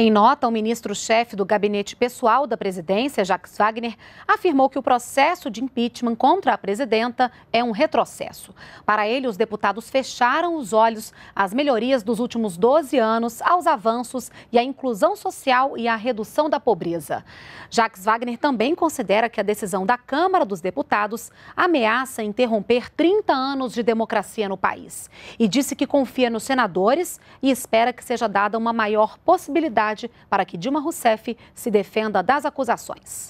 Em nota, o ministro-chefe do gabinete pessoal da presidência, Jaques Wagner, afirmou que o processo de impeachment contra a presidenta é um retrocesso. Para ele, os deputados fecharam os olhos às melhorias dos últimos 12 anos, aos avanços e à inclusão social e à redução da pobreza. Jaques Wagner também considera que a decisão da Câmara dos Deputados ameaça interromper 30 anos de democracia no país e disse que confia nos senadores e espera que seja dada uma maior possibilidade para que Dilma Rousseff se defenda das acusações.